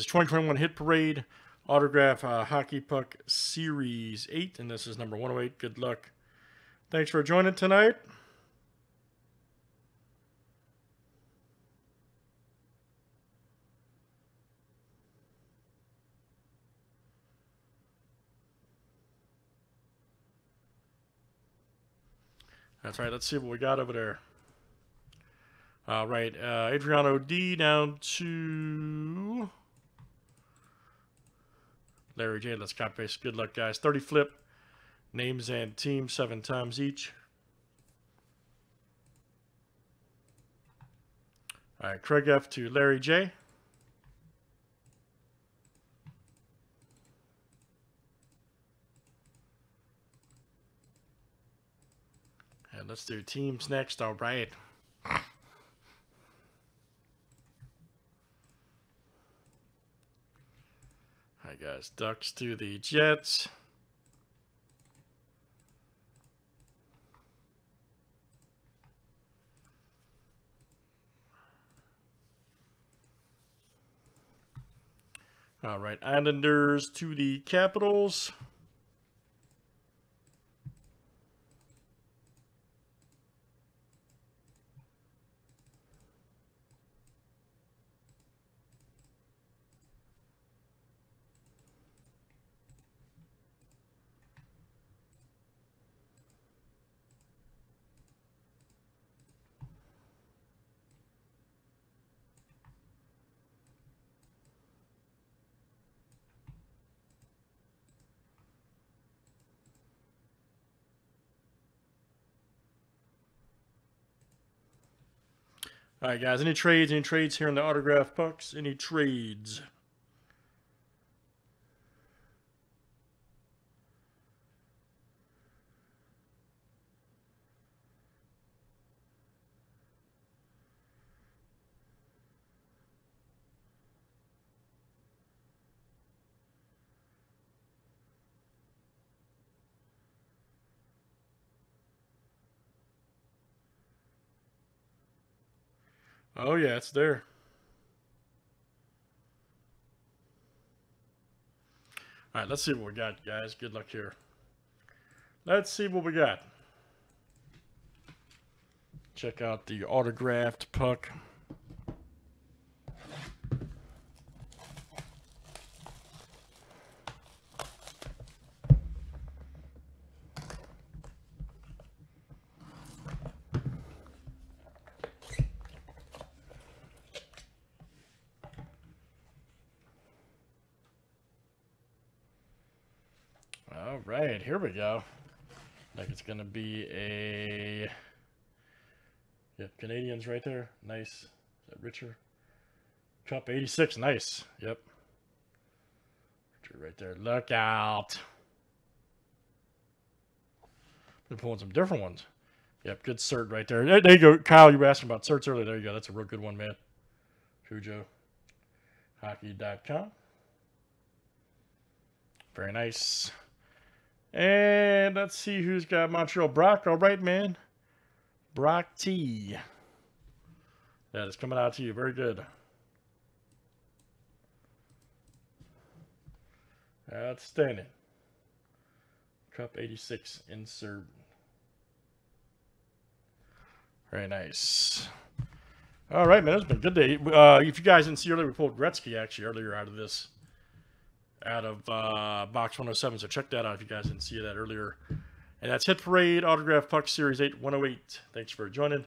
is 2021 Hit Parade Autograph Hockey Puck Series 8, and this is number 108. Good luck. Thanks for joining tonight. That's right. Let's see what we got over there. All right. Adriano D down to Larry J. Let's copy paste. Good luck, guys. 30 flip. Names and teams 7 times each. All right. Craig F to Larry J. Let's do teams next, all right. Hi guys, Ducks to the Jets. All right, Islanders to the Capitals. All right, guys, any trades here in the autograph pucks? Any trades? Oh, yeah, it's there. All right, let's see what we got, guys. Good luck here. Let's see what we got. Check out the autographed puck. All right, here we go. Like it's gonna be a yep, Canadians right there. Nice. Is that Richer? Cup 86, nice. Yep. Richer right there. Look out. Been pulling some different ones. Yep, good cert right there. There you go, Kyle. You were asking about certs earlier. There you go. That's a real good one, man. Cujo hockey.com. Very nice. And let's see who's got Montreal. Brock, all right, man. Brock T. That is coming out to you. Very good. Outstanding. Cup 86 insert. Very nice. All right, man. It's been a good day. If you guys didn't see earlier, we pulled Gretzky actually earlier out of this. Out of box 107, so check that out if you guys didn't see that earlier. And that's Hit Parade Autograph Puck Series 8 108. Thanks for joining.